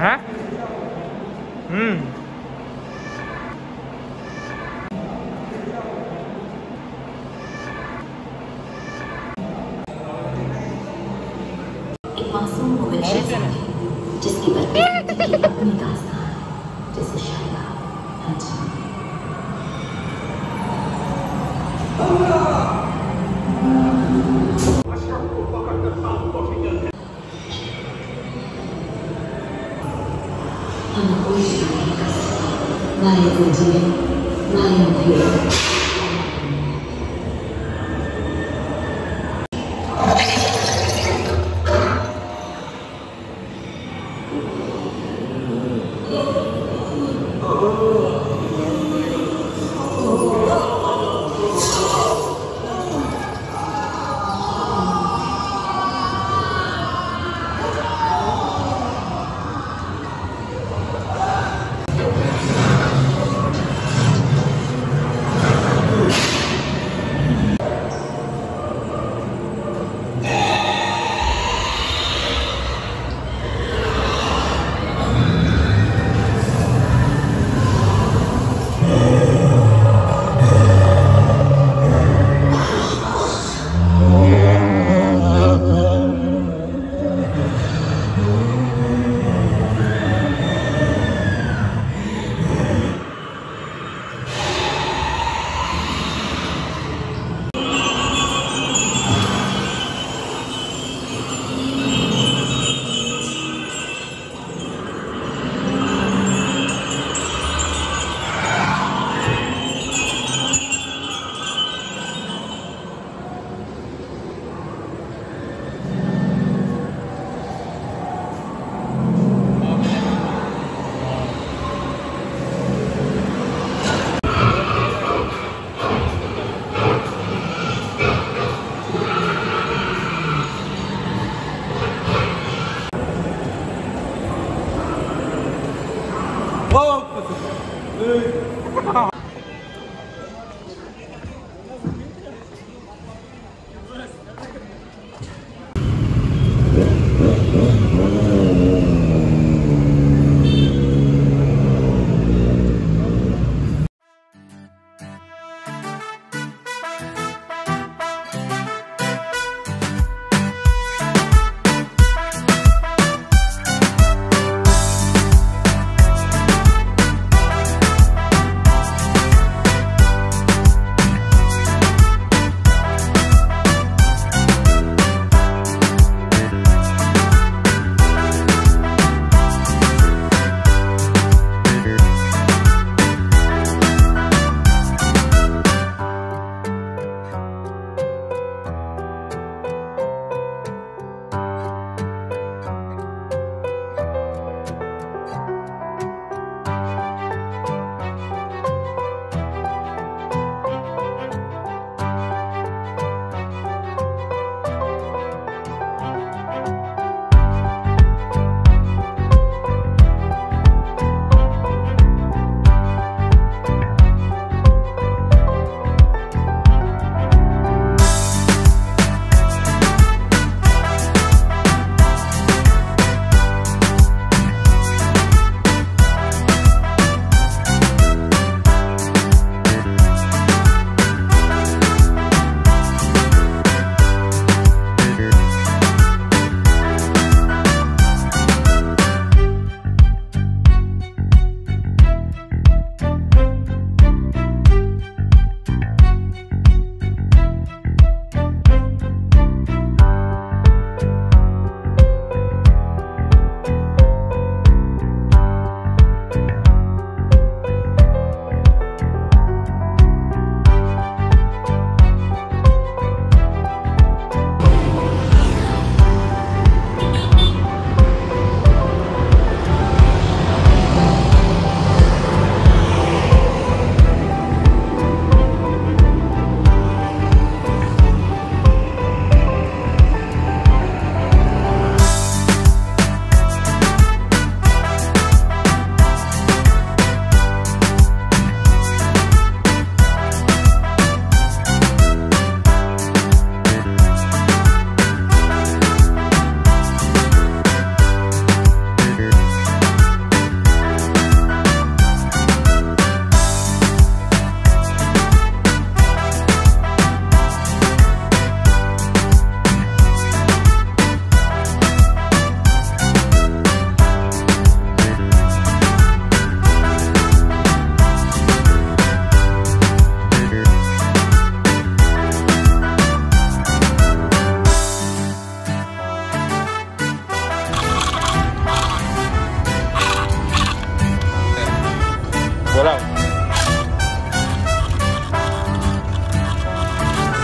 Huh?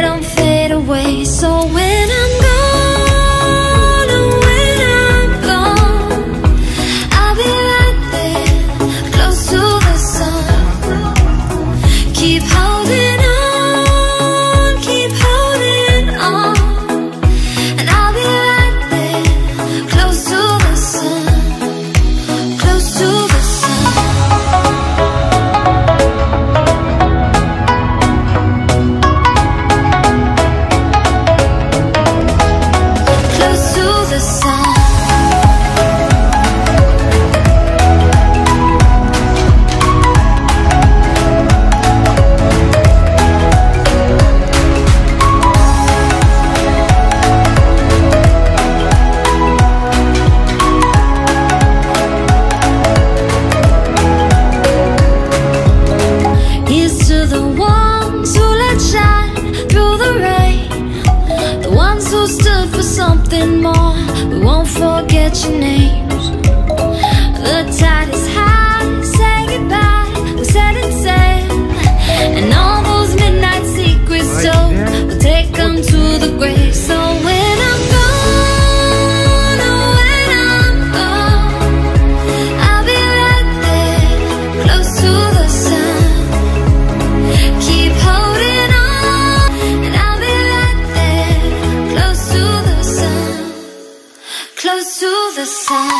don't fade away. So when I'm gone, or when I'm gone, I'll be right there, close to the sun. Keep holding to the sun.